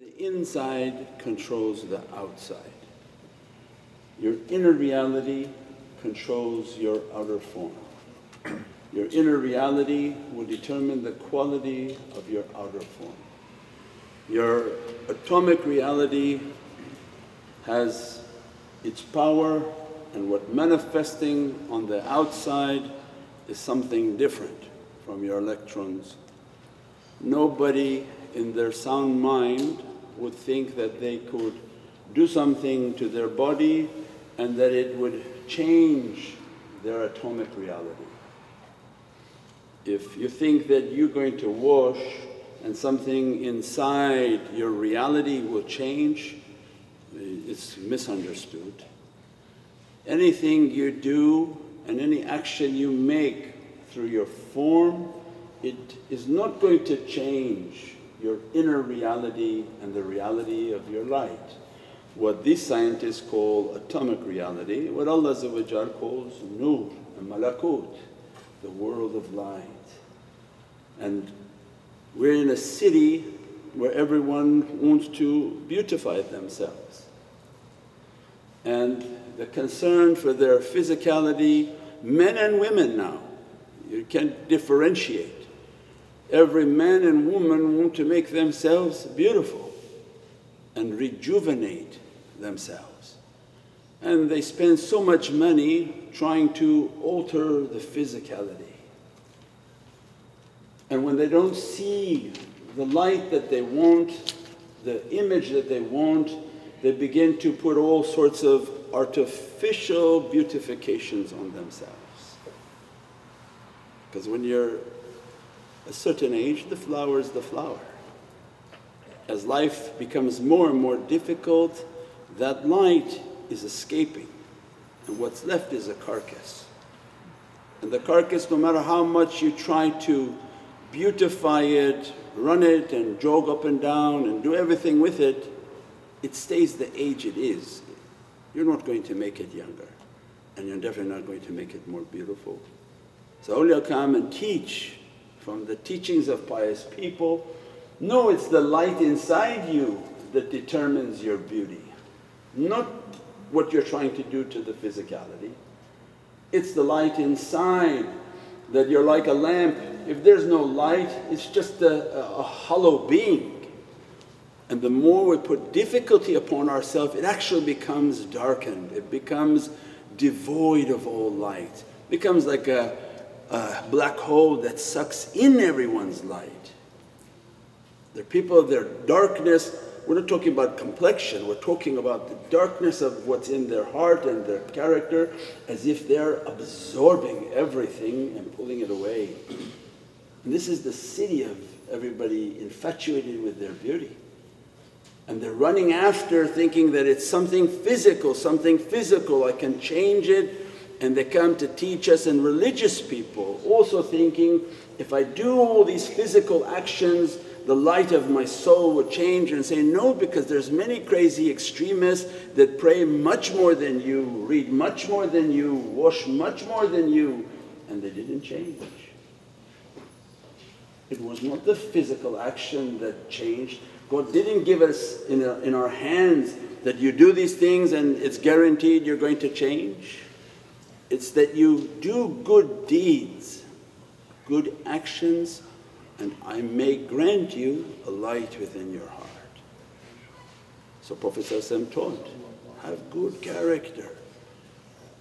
The inside controls the outside. Your inner reality controls your outer form. Your inner reality will determine the quality of your outer form. Your atomic reality has its power, and what manifesting on the outside is something different from your electrons. Nobody in their sound mind would think that they could do something to their body and that it would change their atomic reality. If you think that you're going to wash and something inside your reality will change, it's misunderstood. Anything you do and any action you make through your form, it is not going to change your inner reality and the reality of your light. What these scientists call atomic reality, what Allah calls Nur and Malakut, the world of light. And we're in a city where everyone wants to beautify themselves. And the concern for their physicality, men and women now, you can't differentiate. Every man and woman want to make themselves beautiful and rejuvenate themselves. And they spend so much money trying to alter the physicality. And when they don't see the light that they want, the image that they want, they begin to put all sorts of artificial beautifications on themselves. Because when you're a certain age, the flower is the flower. As life becomes more and more difficult, that light is escaping and what's left is a carcass. And the carcass, no matter how much you try to beautify it, run it and jog up and down and do everything with it, it stays the age it is. You're not going to make it younger and you're definitely not going to make it more beautiful. So awliya come and teach from the teachings of pious people. No, it's the light inside you that determines your beauty, not what you're trying to do to the physicality. It's the light inside that you're like a lamp. If there's no light, it's just a hollow being. And the more we put difficulty upon ourselves, it actually becomes darkened, it becomes devoid of all light, it becomes like a black hole that sucks in everyone's light. The people of their darkness, we're not talking about complexion, we're talking about the darkness of what's in their heart and their character, as if they're absorbing everything and pulling it away. And this is the city of everybody infatuated with their beauty. And they're running after thinking that it's something physical, I can change it. And they come to teach us, and religious people also thinking, if I do all these physical actions, the light of my soul will change, and say, no, because there's many crazy extremists that pray much more than you, read much more than you, wash much more than you, and they didn't change. It was not the physical action that changed. God didn't give us in our hands that you do these things and it's guaranteed you're going to change. It's that you do good deeds, good actions, and I may grant you a light within your heart. So Prophet ﷺ taught, have good character,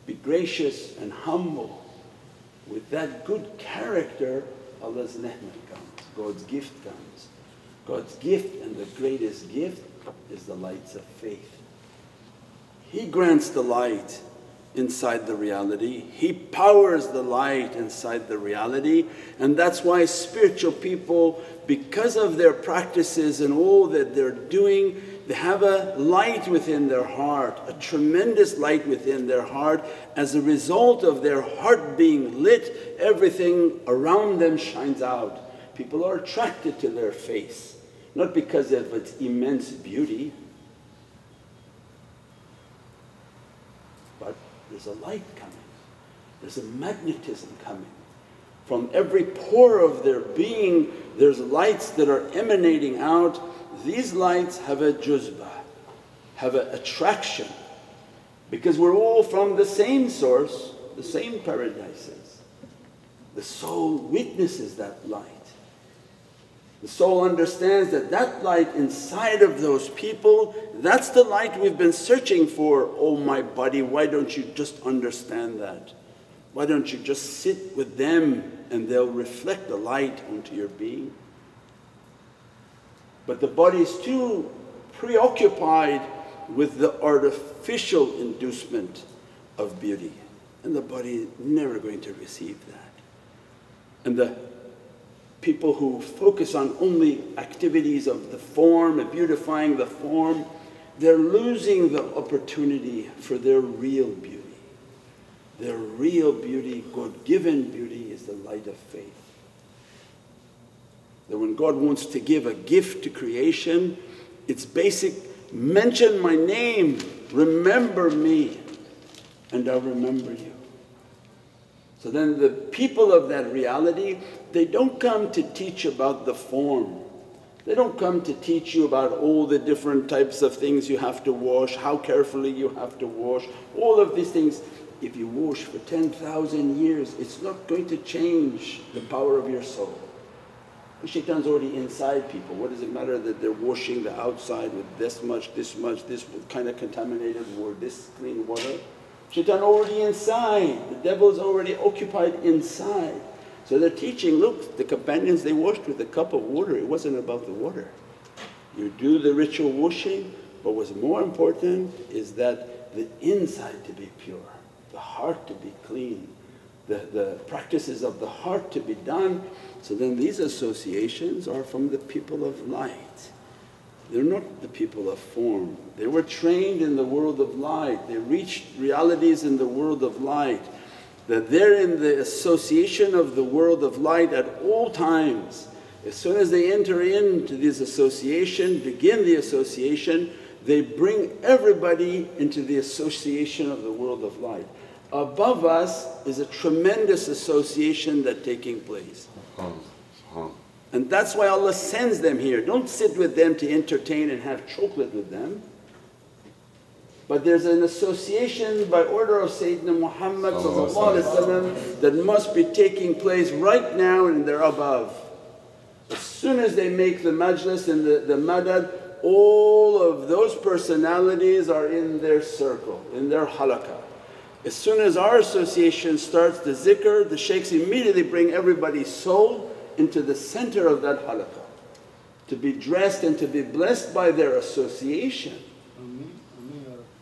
be gracious and humble. With that good character, Allah's ni'mat comes, God's gift comes. God's gift, and the greatest gift is the lights of faith. He grants the light inside the reality, He powers the light inside the reality, and that's why spiritual people, because of their practices and all that they're doing, they have a light within their heart, a tremendous light within their heart. As a result of their heart being lit, everything around them shines out. People are attracted to their face, not because of its immense beauty, but there's a light coming, there's a magnetism coming. From every pore of their being there's lights that are emanating out. These lights have a juzbah, have an attraction, because we're all from the same source, the same paradises. The soul witnesses that light. The soul understands that that light inside of those people, that's the light we've been searching for. Oh my buddy, why don't you just understand that? Why don't you just sit with them and they'll reflect the light onto your being? But the body's too preoccupied with the artificial inducement of beauty, and the body is never going to receive that. And the people who focus on only activities of the form and beautifying the form, they're losing the opportunity for their real beauty. Their real beauty, God-given beauty, is the light of faith. That when God wants to give a gift to creation, it's basic: mention my name, remember me, and I'll remember you. So then the people of that reality, they don't come to teach about the form. They don't come to teach you about all the different types of things you have to wash, how carefully you have to wash, all of these things. If you wash for 10,000 years, it's not going to change the power of your soul. The shaitan's already inside people. What does it matter that they're washing the outside with this much, this kind of contaminated or this clean water? Shaitan already inside. The devil's already occupied inside. So they're teaching, look, the companions, they washed with a cup of water. It wasn't about the water. You do the ritual washing, but what's more important is that the inside to be pure, the heart to be clean, the practices of the heart to be done. So then these associations are from the people of light. They're not the people of form. They were trained in the world of light. They reached realities in the world of light. That they're in the association of the world of light at all times. As soon as they enter into this association, begin the association, they bring everybody into the association of the world of light. Above us is a tremendous association that's taking place. And that's why Allah sends them here. Don't sit with them to entertain and have chocolate with them. But there's an association by order of Sayyidina Muhammad that must be taking place right now, and they're above. As soon as they make the majlis and the madad, all of those personalities are in their circle, in their halaqah. As soon as our association starts the zikr, the shaykhs immediately bring everybody's soul into the center of that halaqah, to be dressed and to be blessed by their association.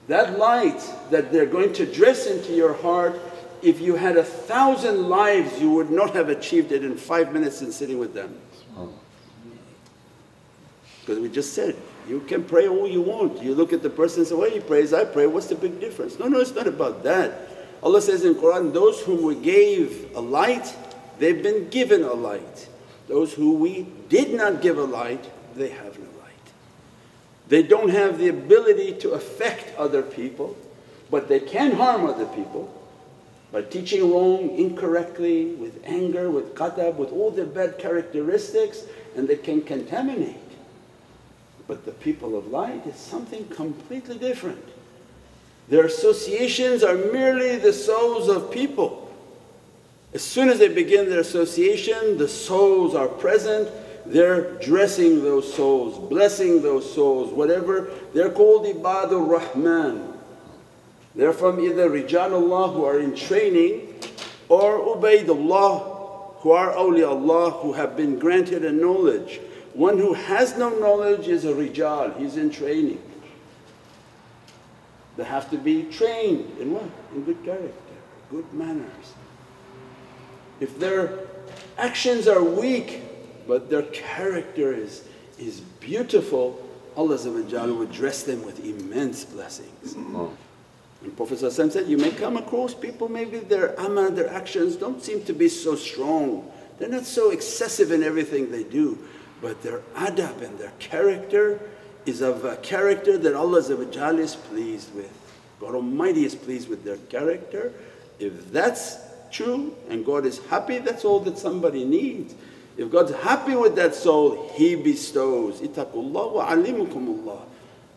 That light that they're going to dress into your heart, if you had 1,000 lives, you would not have achieved it in 5 minutes in sitting with them. Because we just said, you can pray all you want. You look at the person and say, well, he prays, I pray, what's the big difference? No, it's not about that. Allah says in Qur'an, those whom we gave a light, they've been given a light. Those who we did not give a light, they have no light. They don't have the ability to affect other people, but they can harm other people by teaching wrong, incorrectly, with anger, with qadab, with all their bad characteristics, and they can contaminate. But the people of light is something completely different. Their associations are merely the souls of people. As soon as they begin their association, the souls are present. They're dressing those souls, blessing those souls, whatever. They're called Ibadur Rahman. They're from either Rijalullah, who are in training, or Ubaidullah, who are awliyaullah, who have been granted a knowledge. One who has no knowledge is a rijal, he's in training. They have to be trained in what? In good character, good manners. If their actions are weak, but their character is beautiful, Allah would dress them with immense blessings. And Prophet said, you may come across people, maybe their amal, their actions don't seem to be so strong. They're not so excessive in everything they do. But their adab and their character is of a character that Allah is pleased with. God Almighty is pleased with their character. If that's true and God is happy, that's all that somebody needs. If God's happy with that soul, He bestows. Ittaqullah wa alimukumullah.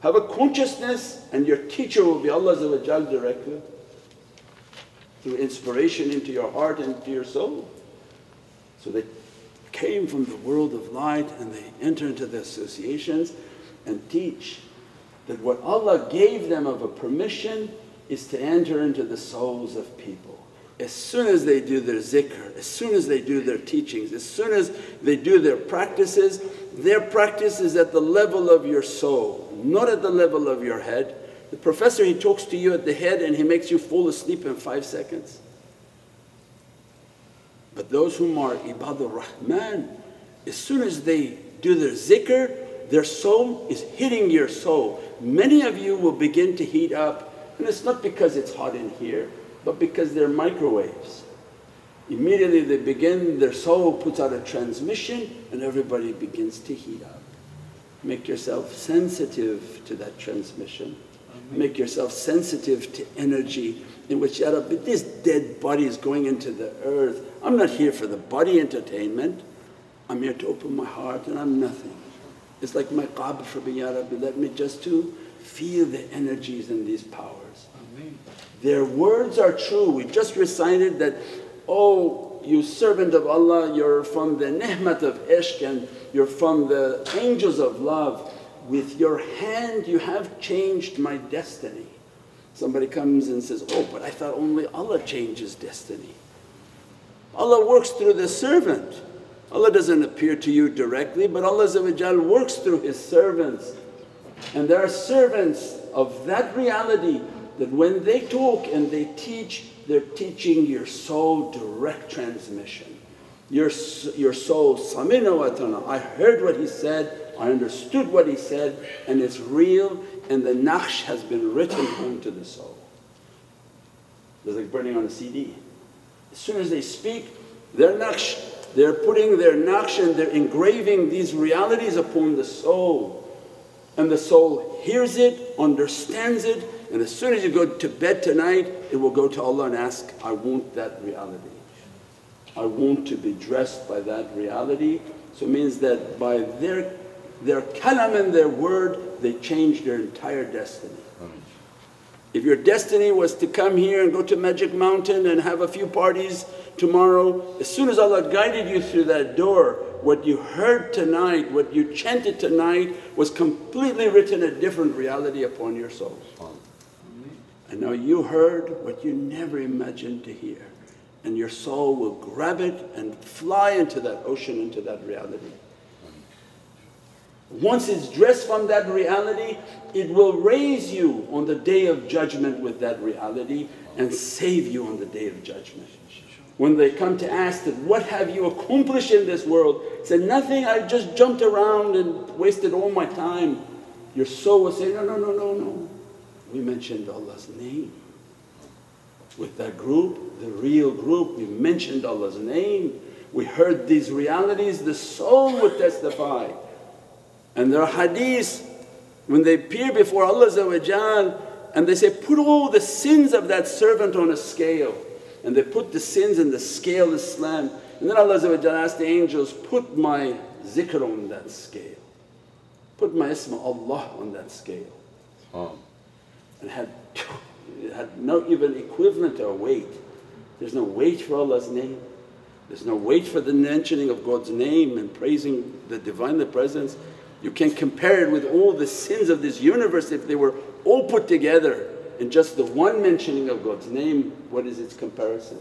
Have a consciousness and your teacher will be Allah directly through inspiration into your heart and into your soul. So they came from the world of light and they enter into the associations and teach that what Allah gave them of a permission is to enter into the souls of people. As soon as they do their zikr, as soon as they do their teachings, as soon as they do their practice is at the level of your soul, not at the level of your head. The professor, he talks to you at the head and he makes you fall asleep in 5 seconds. But those whom are ibadur rahman, as soon as they do their zikr, their soul is hitting your soul. Many of you will begin to heat up, and it's not because it's hot in here, but because they're microwaves. Immediately they begin, their soul puts out a transmission and everybody begins to heat up. Make yourself sensitive to that transmission. Make yourself sensitive to energy in which, Ya Rabbi, this dead body is going into the earth. I'm not here for the body entertainment. I'm here to open my heart and I'm nothing. It's like my qabr for Ya Rabbi, let me just to feel the energies and these powers. Ameen. Their words are true. We just recited that, oh, you servant of Allah, you're from the ni'mat of ishq and you're from the angels of love. With your hand you have changed my destiny. Somebody comes and says, oh, but I thought only Allah changes destiny. Allah works through the servant. Allah doesn't appear to you directly, but Allah works through His servants. And there are servants of that reality that when they talk and they teach, they're teaching your soul direct transmission. Your soul, samina wa atana, I heard what he said, I understood what he said, and it's real, and the naqsh has been written onto the soul. It's like burning on a CD. As soon as they speak, their naqsh, they're putting their naqsh and they're engraving these realities upon the soul. And the soul hears it, understands it, and as soon as you go to bed tonight, it will go to Allah and ask, I want that reality. I want to be dressed by that reality. So it means that by their kalam and their word, they change their entire destiny. If your destiny was to come here and go to Magic Mountain and have a few parties tomorrow, as soon as Allah guided you through that door, what you heard tonight, what you chanted tonight was completely written a different reality upon your soul. And now you heard what you never imagined to hear, and your soul will grab it and fly into that ocean, into that reality. Once it's dressed from that reality, it will raise you on the Day of Judgment with that reality and save you on the Day of Judgment. When they come to ask that, what have you accomplished in this world? Said, nothing, I just jumped around and wasted all my time. Your soul will say, no, no, no, no, no. We mentioned Allah's name. With that group, the real group, we mentioned Allah's name. We heard these realities, the soul would testify. And there are hadiths, when they appear before Allah and they say, put all the sins of that servant on a scale. And they put the sins in the scale is slammed. And then Allah asked the angels, put my zikr on that scale. Put my ism Allah on that scale. And it had no even equivalent or weight. There's no weight for Allah's name. There's no weight for the mentioning of God's name and praising the Divinely Presence. You can compare it with all the sins of this universe if they were all put together. And just the one mentioning of God's name, what is its comparison?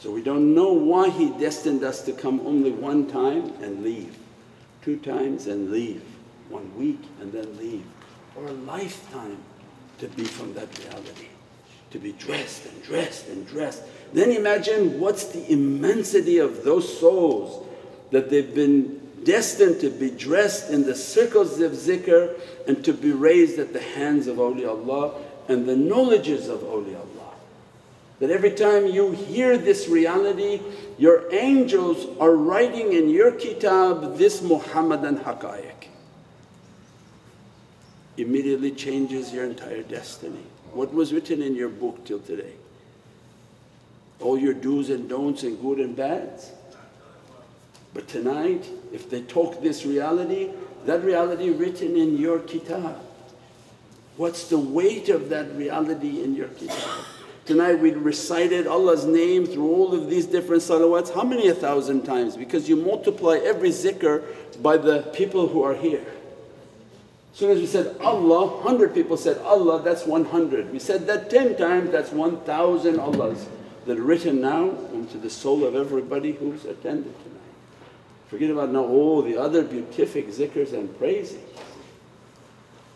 So we don't know why He destined us to come only one time and leave, 2 times and leave, 1 week and then leave, or a lifetime to be from that reality, to be dressed and dressed and dressed. Then imagine what's the immensity of those souls that they've been destined to be dressed in the circles of zikr and to be raised at the hands of awliyaullah and the knowledges of awliyaullah. That every time you hear this reality, your angels are writing in your kitab this Muhammadan haqa'iq. Immediately changes your entire destiny. What was written in your book till today? all your do's and don'ts and good and bads. But tonight if they talk this reality, that reality written in your kitab. What's the weight of that reality in your kitab? Tonight we recited Allah's name through all of these different salawats, how many 1,000 times? Because you multiply every zikr by the people who are here. As soon as we said Allah, 100 people said Allah, that's 100. We said that 10 times, that's 1,000 Allahs that are written now into the soul of everybody who's attended tonight. Forget about now all the other beatific zikrs and praises.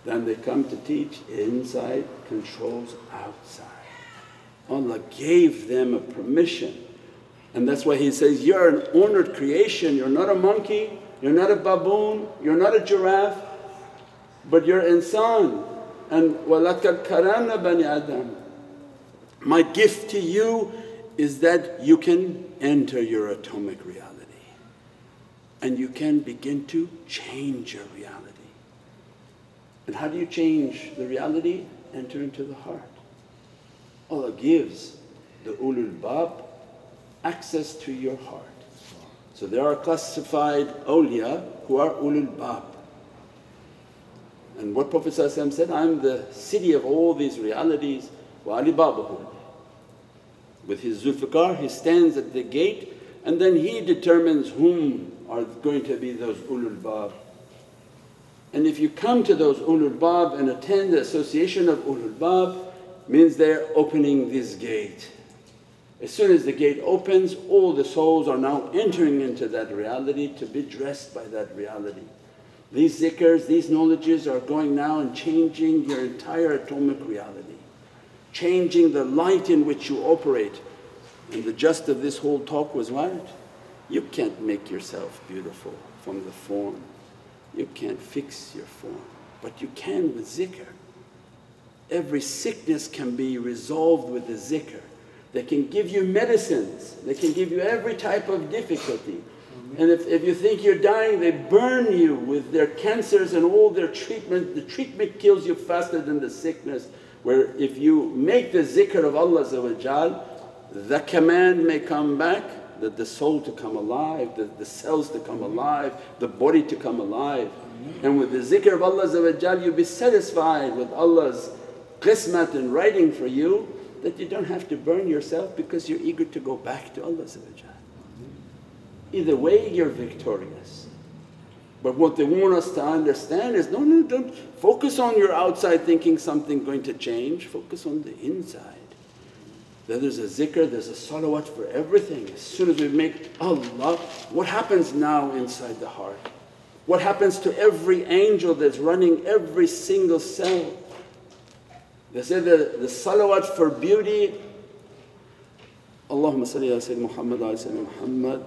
Then they come to teach inside controls outside. Allah gave them a permission, and that's why He says, you're an honored creation, you're not a monkey, you're not a baboon, you're not a giraffe, but you're insan. And وَلَقَدْ كَرَمْنَا بَنِي آدَمَ. My gift to you is that you can enter your atomic reality and you can begin to change your reality. And how do you change the reality? Enter into the heart. Allah gives the ulul bab access to your heart. So there are classified awliya who are ulul bab. And what Prophet ﷺ said, I am the city of all these realities, wa ali babahu. With his Zulfiqar, he stands at the gate and then he determines whom are going to be those ulul bab. And if you come to those ulul bab and attend the association of ulul bab, means they're opening this gate. As soon as the gate opens, all the souls are now entering into that reality to be dressed by that reality. These zikrs, these knowledges are going now and changing your entire atomic reality, changing the light in which you operate. And the gist of this whole talk was what? You can't make yourself beautiful from the form, you can't fix your form, but you can with zikr. Every sickness can be resolved with the zikr. They can give you medicines, they can give you every type of difficulty. And if you think you're dying, they burn you with their cancers and all their treatment. The treatment kills you faster than the sickness, where if you make the zikr of Allah, the command may come back that the soul to come alive, the cells to come alive, the body to come alive. And with the zikr of Allah you'll be satisfied with Allah's qismat and writing for you, that you don't have to burn yourself because you're eager to go back to Allah. Either way you're victorious. But what they want us to understand is, no, no, don't focus on your outside thinking something going to change, focus on the inside. Then there's a zikr, there's a salawat for everything. As soon as we make Allah, what happens now inside the heart? What happens to every angel that's running every single cell? They say the salawat for beauty, Allahumma salli ala Sayyidina Muhammad ala Sayyidina Muhammad.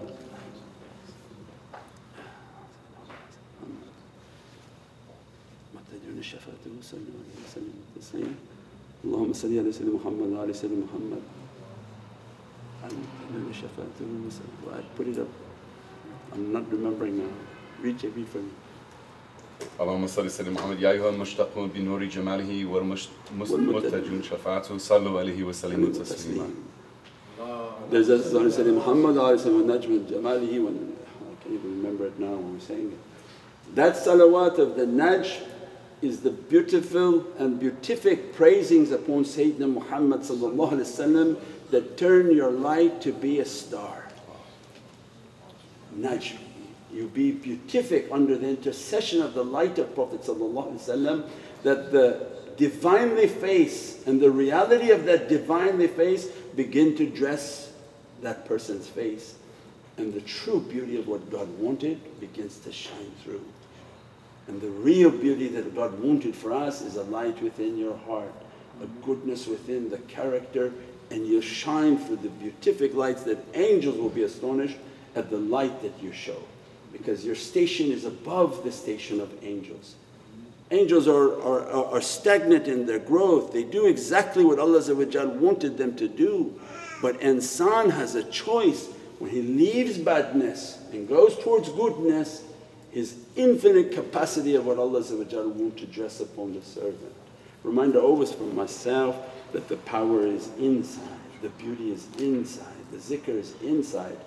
Allahumma salli ala Sayyidina Muhammad ala Sayyidina Muhammad. I put it up, I'm not remembering now. Read for me. اللهم صل وسلم محمد يا أيها المشتاقون بنور جماله والمتجون شفاعته صلوا عليه وسلموا تسليما. There's a Sallallahu Alaihi Muhammad Najm Jamalihi, I can't even remember it now when we're saying it. That salawat of the Najm is the beautiful and beatific praisings upon Sayyidina Muhammad Sallallahu Alaihi Wasallam that turn your light to be a star. Najm. You be beatific under the intercession of the light of Prophet ﷺ, that the Divinely face and the reality of that Divinely face begin to dress that person's face, and the true beauty of what God wanted begins to shine through. And the real beauty that God wanted for us is a light within your heart, a goodness within the character, and you'll shine through the beatific lights that angels will be astonished at the light that you show. Because your station is above the station of angels. Angels are stagnant in their growth, they do exactly what Allah wanted them to do. But insan has a choice. When he leaves badness and goes towards goodness, his infinite capacity of what Allah wants to dress upon the servant. Reminder always for myself that the power is inside. the beauty is inside, the zikr is inside.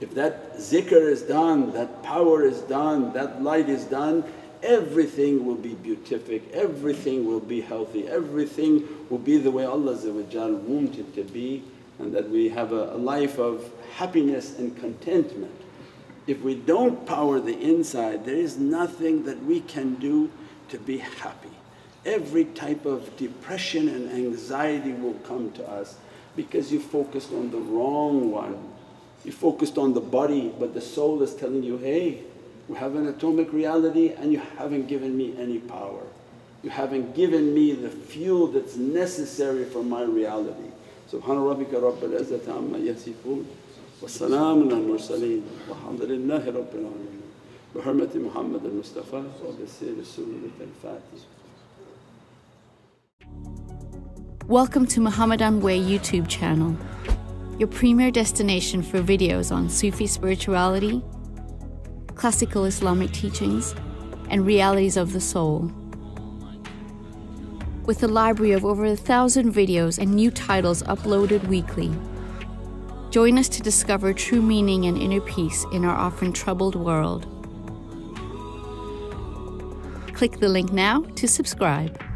If that zikr is done, that power is done, that light is done, everything will be beatific, everything will be healthy, everything will be the way Allah want it to be, and that we have a life of happiness and contentment. If we don't power the inside, there is nothing that we can do to be happy. Every type of depression and anxiety will come to us because you focused on the wrong one. You focused on the body, but the soul is telling you, hey, we have an atomic reality and you haven't given me any power. You haven't given me the fuel that's necessary for my reality. Subhana rabbika rabbil izzati amma yasifoon wa salaamun al mursaleen walhamdulillahi rabbil alameen bi hurmati Muhammad al-Mustafa wa bi siri sunnat al-Fatih. Welcome to Muhammadan Way YouTube channel, your premier destination for videos on Sufi spirituality, classical Islamic teachings and realities of the soul. With a library of over 1,000 videos and new titles uploaded weekly, join us to discover true meaning and inner peace in our often troubled world. Click the link now to subscribe.